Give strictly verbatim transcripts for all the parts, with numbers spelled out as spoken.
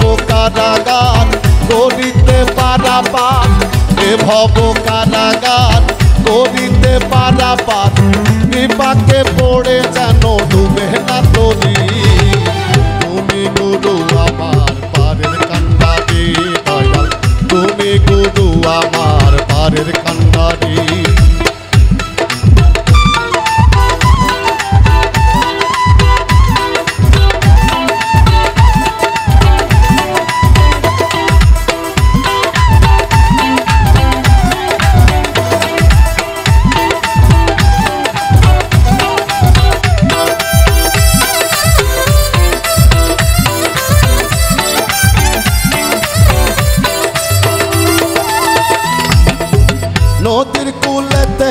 ভব কারাগার করিতে পারাপার, হে ভব কারাগার করিতে পারাপার। বিপাকে পড়ে যেন ডুবে না তরি, তুমি গুরু আমার পারের কান্ডারি দয়াল, তুমি গুরু আমার পারের কান্ডারি। नदीर कूलते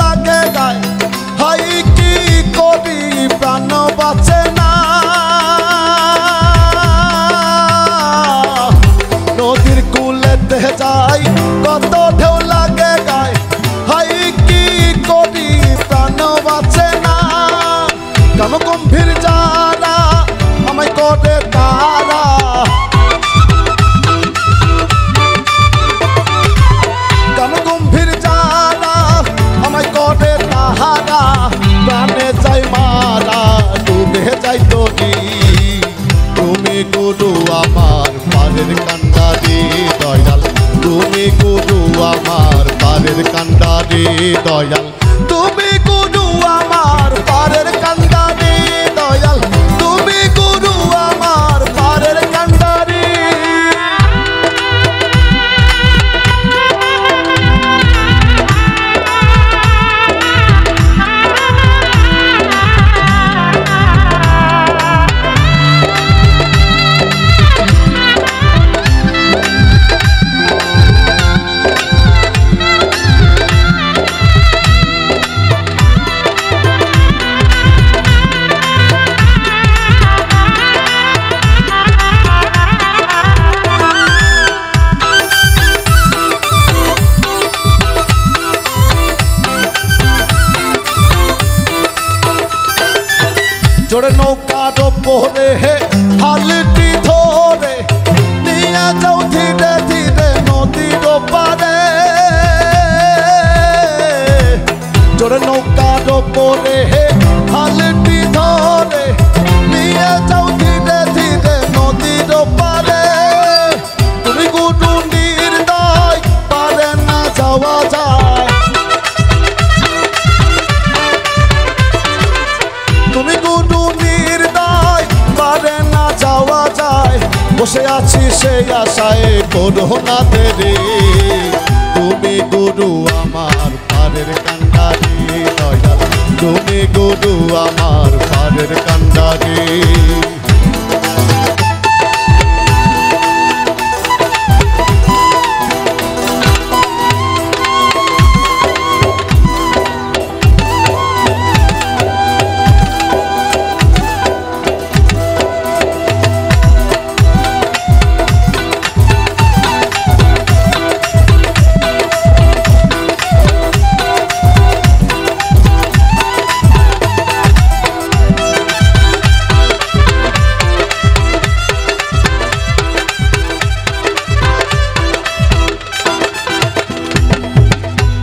लागे गाए, हाई की करी प्राण बाचे ना। नदीर कूलते जाई कत ढेउ लागे गाए, हाई की करी प्राण बाचे ना। कम गम्भीर जारा हमें कोटे तारा, তুমি গুরু আমার পারের কান্ডারি দয়াল, তুমি গুরু আমার পারের কান্ডারি দয়াল, তুমি গুরু আমার পারের কান্ডারি দয়াল, তুমি গুরু আমার পারের কান্ডারি। जोड़े नौकार पोहरे है हालटी धोरे, निया जाओ धीरे धीरे नदीर पारे। जोड़े नौकार पोहरे है हालटी धोरे, निया जाओ धीरे धीरे नदीर पारे। तुम गुरु निर्दय पारे ना जावा जाए, तुम गुरु बसे आছি সেই আশায় করো না দেরি। তুমি গুরু আমার পারের কান্ডারি দয়াল, তুমি গুরু আমার পারের কান্ডারি।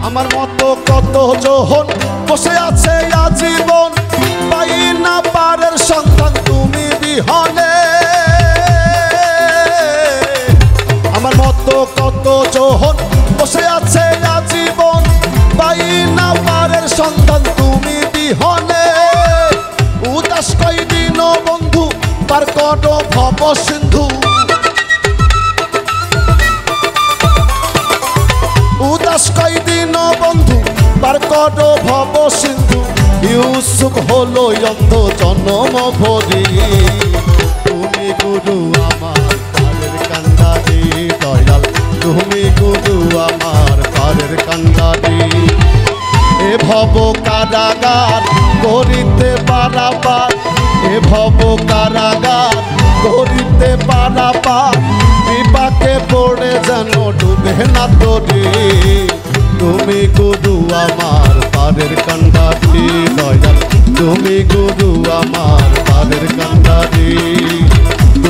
আমার মতো কত জোহন বসে আছে আজীবন, পাই না পারের সন্তান তুমি বিহনে। আমার মতো কত জোহন বসে আছে আজীবন, পাই না পারের সন্তান তুমি বিহনে। উদাস কই দিন বন্ধু পার করো ভব সিন্ধু, उदास कई दिन बंधु पार करो भव सिंधु। यूसुफ हलो अंध जन्म भरि, तुमी गुरु आमार पारेर कान्दारी दयाल, तुमी गुरु आमार पारेर कान्दारी। ए भव कारागार करिते पारापार, ए भव कारागार करिते पारापार। বিপাকে পড়ে যেন ডুবে না তরি, তুমি গুরু আমার পারের কান্ডারি দয়াল, তুমি গুরু আমার পারের কান্ডারি।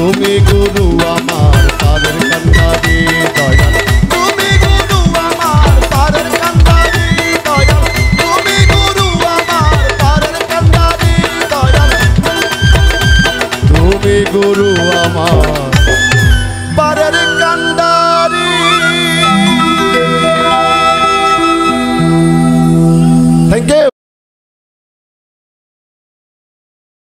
তুমি গুরু আমার তাদের কান্না দে দয়াল, তুমি গুরু আমার তাদের কান্না দে দয়াল, তুমি গুরু আমার তাদের কান্না দে দয়াল, তুমি গুরু আমার তাদের কান্না।